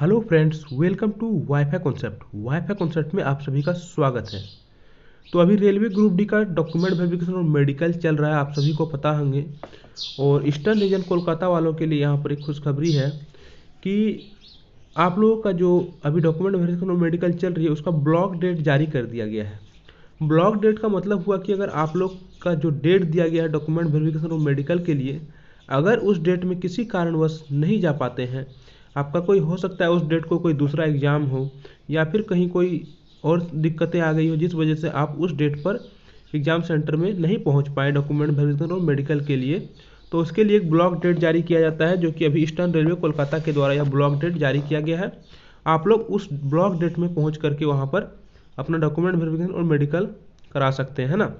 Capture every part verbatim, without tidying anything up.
Hello friends, welcome to WiFi concept. WiFi concept में आप सभी का स्वागत है। तो अभी रेलवे ग्रुप डी का डॉक्यूमेंट वेरिफिकेशन और मेडिकल चल रहा है, आप सभी को पता होंगे। और ईस्टर्न रीजन कोलकाता वालों के लिए यहाँ पर एक खुशखबरी है कि आप लोगों का जो अभी डॉक्यूमेंट वेरिफिकेशन और मेडिकल चल रही है उसका ब्लॉक डेट जारी कर दिया गया है। ब्लॉक डेट का मतलब हुआ कि अगर आप लोग का जो डेट दिया गया है डॉक्यूमेंट वेरिफिकेशन और मेडिकल के लिए, अगर उस डेट में किसी कारणवश नहीं जा पाते हैं, आपका कोई हो सकता है उस डेट को कोई दूसरा एग्ज़ाम हो या फिर कहीं कोई और दिक्कतें आ गई हो जिस वजह से आप उस डेट पर एग्ज़ाम सेंटर में नहीं पहुंच पाए डॉक्यूमेंट वेरिफिकेशन और मेडिकल के लिए, तो उसके लिए एक ब्लॉक डेट जारी किया जाता है, जो कि अभी ईस्टर्न रेलवे कोलकाता के द्वारा यह ब्लॉक डेट जारी किया गया है। आप लोग उस ब्लॉक डेट में पहुँच करके वहाँ पर अपना डॉक्यूमेंट वेरिफिकेशन और मेडिकल करा सकते हैं, है ना।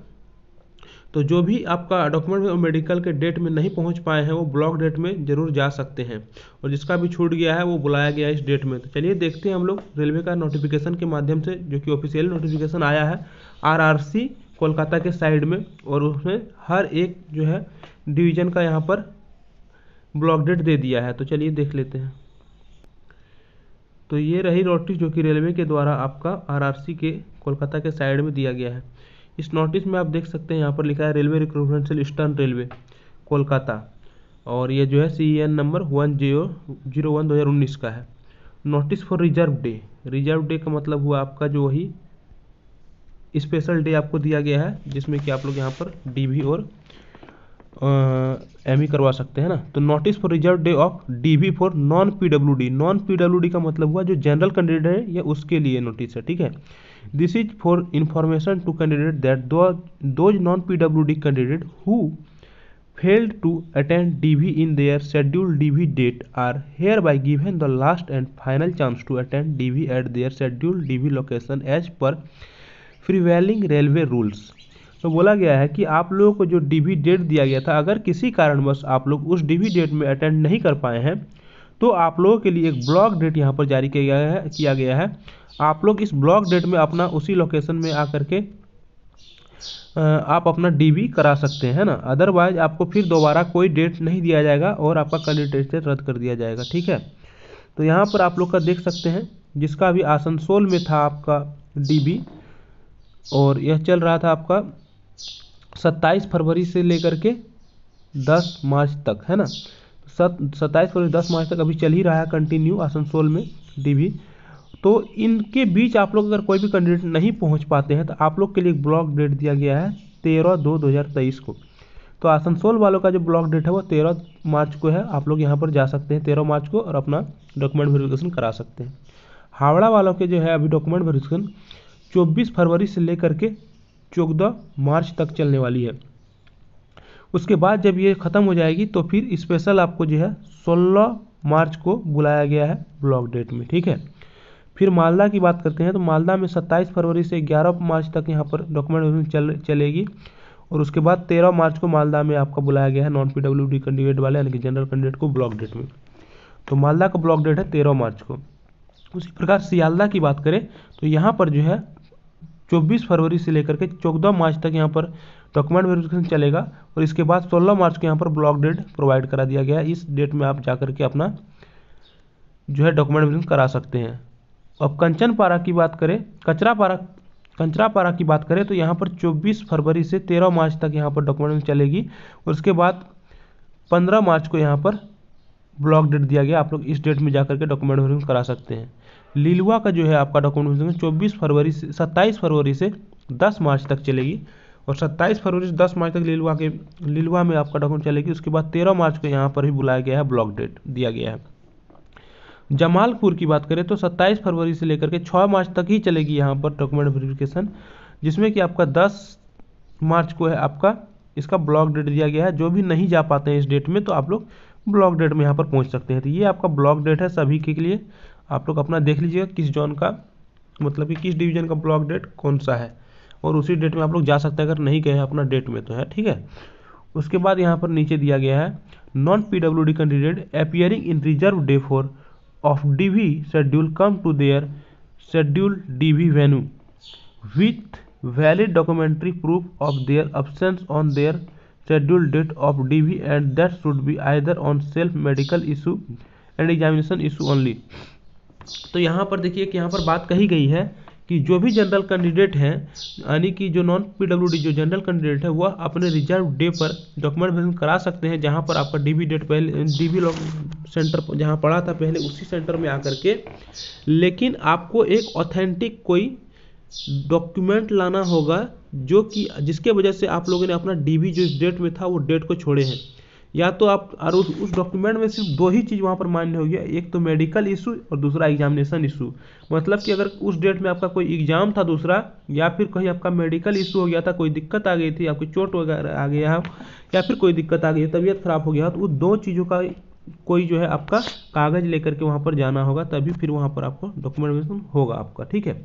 तो जो भी आपका डॉक्यूमेंट और मेडिकल के डेट में नहीं पहुंच पाए हैं वो ब्लॉक डेट में जरूर जा सकते हैं, और जिसका भी छूट गया है वो बुलाया गया है इस डेट में। तो चलिए देखते हैं हम लोग रेलवे का नोटिफिकेशन के माध्यम से, जो कि ऑफिशियल नोटिफिकेशन आया है आरआरसी कोलकाता के साइड में, और उसमें हर एक जो है डिवीज़न का यहाँ पर ब्लॉक डेट दे दिया है। तो चलिए देख लेते हैं। तो ये रही नोटिस जो कि रेलवे के द्वारा आपका आरआरसी के कोलकाता के साइड में दिया गया है। इस नोटिस में आप देख सकते हैं यहाँ पर लिखा है railway recruitment cell eastern railway Kolkata, और ये जो है C N number one zero zero one दो हज़ार उन्नीस का है। Notice for reserve day. Reserve day का मतलब हुआ आपका जो वही स्पेशल डे आपको दिया गया है, जिसमें कि आप लोग यहाँ पर डी वी और एम ई करवा सकते हैं ना। तो notice for reserve day of D V for non P W D. Non P W D का मतलब हुआ जो जनरल कैंडिडेट है या उसके लिए नोटिस है, ठीक है। This is for information to candidate that those non P W D candidate who failed to attend D V in their schedule D V date are hereby given the last and final chance to attend D V at their schedule D V location as per prevailing railway rules. तो बोला गया है कि आप लोगों को जो D V date दिया गया था, अगर किसी कारणवश आप लोग उस डी वी डेट में अटेंड नहीं कर पाए हैं तो आप लोगों के लिए एक ब्लॉक डेट यहाँ पर जारी किया गया है किया गया है आप लोग इस ब्लॉक डेट में अपना उसी लोकेशन में आकर के आप अपना डीवी करा सकते हैं ना। अदरवाइज आपको फिर दोबारा कोई डेट नहीं दिया जाएगा और आपका कैंडिडेट रद्द कर दिया जाएगा, ठीक है। तो यहाँ पर आप लोग का देख सकते हैं, जिसका अभी आसनसोल में था आपका डीवी, और यह चल रहा था आपका सत्ताईस फरवरी से लेकर के दस मार्च तक, है ना। सत्ताईस फरवरी दस मार्च तक अभी चल ही रहा है कंटिन्यू आसनसोल में डीवी। तो इनके बीच आप लोग अगर कोई भी कैंडिडेट नहीं पहुंच पाते हैं तो आप लोग के लिए एक ब्लॉक डेट दिया गया है तेरह दो दो हज़ार तेईस को। तो आसनसोल वालों का जो ब्लॉक डेट है वो तेरह मार्च को है। आप लोग यहाँ पर जा सकते हैं तेरह मार्च को और अपना डॉक्यूमेंट वेरिफिकेशन करा सकते हैं। हावड़ा वालों के जो है अभी डॉक्यूमेंट वेरिफिकेशन चौबीस फरवरी से लेकर के चौदह मार्च तक चलने वाली है। उसके बाद जब ये ख़त्म हो जाएगी तो फिर स्पेशल आपको जो है सोलह मार्च को बुलाया गया है ब्लॉक डेट में, ठीक है। फिर मालदा की बात करते हैं तो मालदा में सत्ताईस फरवरी से ग्यारह मार्च तक यहाँ पर डॉक्यूमेंट चल चलेगी, और उसके बाद तेरह मार्च को मालदा में आपका बुलाया गया है non P W D candidate वाले, यानी कि जनरल कैंडिडेट को ब्लॉक डेट में। तो मालदा का ब्लॉक डेट है तेरह मार्च को। उसी प्रकार सियालदा की बात करें तो यहाँ पर जो है चौबीस फरवरी से लेकर के चौदह मार्च तक यहाँ पर डॉक्यूमेंट वेरिफिकेशन चलेगा, और इसके बाद सोलह मार्च को यहाँ पर ब्लॉक डेट प्रोवाइड करा दिया गया है। इस डेट में आप जा करके अपना जो है डॉक्यूमेंट वेरिफिकेशन करा सकते हैं। अब कंचनपारा की बात करें कंचरापारा कंचरापारा की बात करें तो यहाँ पर चौबीस फरवरी से तेरह मार्च तक यहाँ पर डॉक्यूमेंट चलेगी, और उसके बाद पंद्रह मार्च को यहाँ पर ब्लॉक डेट दिया गया। आप लोग इस डेट में जा करके डॉक्यूमेंट वेरिफिकेशन करा सकते हैं। लिलुआ का जो है आपका डॉक्यूमेंट वेरिफिकेशन चौबीस फरवरी से सत्ताईस फरवरी से दस मार्च तक चलेगी, और सत्ताईस फरवरी से दस मार्च तक लिलुआ के लिलुआ में आपका डॉक्यूमेंट चलेगी। उसके बाद तेरह मार्च को यहाँ पर ही बुलाया गया है, ब्लॉक डेट दिया गया है। जमालपुर की बात करें तो सत्ताईस फरवरी से लेकर के छह मार्च तक ही चलेगी यहाँ पर डॉक्यूमेंट वेरिफिकेशन, जिसमें कि आपका दस मार्च को है आपका इसका ब्लॉक डेट दिया गया है। जो भी नहीं जा पाते हैं इस डेट में तो आप लोग ब्लॉक डेट में यहाँ पर पहुँच सकते हैं। तो ये आपका ब्लॉक डेट है सभी के लिए। आप लोग अपना देख लीजिएगा किस जोन का, मतलब कि किस डिवीज़न का ब्लॉक डेट कौन सा है, और उसी डेट में आप लोग जा सकते हैं अगर नहीं गए हैं अपना डेट में तो, है ठीक है। उसके बाद यहाँ पर नीचे दिया गया है non P W D candidate appearing in reserve day for of D V schedule come to their schedule D V venue with valid documentary proof of their absence on their schedule date of D V and that should be either on self medical issue and examination issue only. तो यहाँ पर देखिए कि यहाँ पर बात कही गई है कि जो भी जनरल कैंडिडेट हैं, यानी कि जो नॉन पीडब्ल्यूडी जो जनरल कैंडिडेट है, वह अपने रिजर्व डे पर डॉक्यूमेंट वेरिफिकेशन करा सकते हैं। जहां पर आपका डीवी डेट पहले डीवी सेंटर जहां पड़ा था पहले, उसी सेंटर में आकर के, लेकिन आपको एक ऑथेंटिक कोई डॉक्यूमेंट लाना होगा जो कि जिसके वजह से आप लोगों ने अपना डीवी जो इस डेट में था वो डेट को छोड़े हैं। या तो आप और उस डॉक्यूमेंट में सिर्फ दो ही चीज़ वहाँ पर मान्य होगी, एक तो मेडिकल इशू और दूसरा एग्जामिनेशन इशू। मतलब कि अगर उस डेट में आपका कोई एग्जाम था दूसरा, या फिर कहीं आपका मेडिकल इशू हो गया था, कोई दिक्कत आ गई थी, आपकी चोट वगैरह आ गया, या फिर कोई दिक्कत आ गई, तबीयत खराब हो गया, तो उस दो चीज़ों का कोई जो है आपका कागज़ लेकर के वहाँ पर जाना होगा, तभी फिर वहाँ पर आपको डॉक्यूमेंटेशन होगा आपका, ठीक है।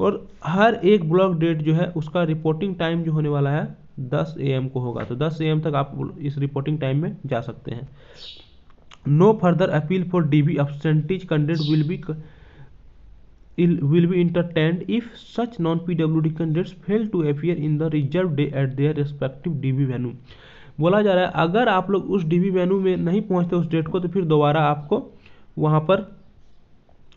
और हर एक ब्लॉक डेट जो है उसका रिपोर्टिंग टाइम जो होने वाला है दस ए एम को होगा, तो दस ए एम तक आप इस रिपोर्टिंग टाइम में जा सकते हैं। No further appeal for DV absentees candidate will be will be entertained if such non PWD candidates fail to appear in the reserve day at their respective DV venue. बोला जा रहा है अगर आप लोग उस डीबी वेन्यू में नहीं पहुंचते उस डेट को, तो फिर दोबारा आपको वहां पर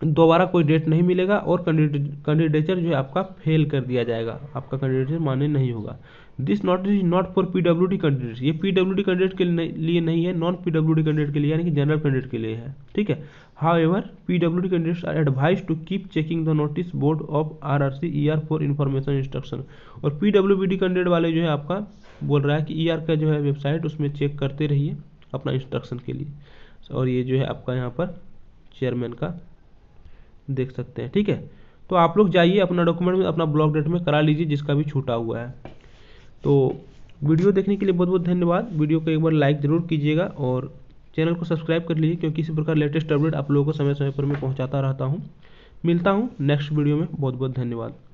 दोबारा कोई डेट नहीं मिलेगा और कैंडिडेचर जो है आपका फेल कर दिया जाएगा, आपका कैंडिडेचर मान्य नहीं होगा। This not is not for PWD candidates, ये पीडब्ल्यूडी कैंडिडेट के लिए नहीं है, नॉन पीडब्ल्यूडी कैंडिडेट के लिए यानी कि जनरल कैंडिडेट के लिए है, ठीक है। However PWD candidates are advise to keep checking the notice board of RRC ER for information instruction. और पीडब्ल्यूडी कैंडिडेट वाले जो है आपका बोल रहा है कि ईआर का जो है वेबसाइट उसमें चेक करते रहिए अपना इंस्ट्रक्शन के लिए। और ये जो है आपका यहाँ पर चेयरमैन का देख सकते हैं, ठीक है। तो आप लोग जाइए अपना डॉक्यूमेंट में, अपना ब्लॉक डेट में करा लीजिए जिसका भी छूटा हुआ है। तो वीडियो देखने के लिए बहुत बहुत धन्यवाद। वीडियो को एक बार लाइक ज़रूर कीजिएगा और चैनल को सब्सक्राइब कर लीजिए, क्योंकि इसी प्रकार लेटेस्ट अपडेट आप लोगों को समय समय पर मैं पहुंचाता रहता हूं। मिलता हूं नेक्स्ट वीडियो में, बहुत बहुत धन्यवाद।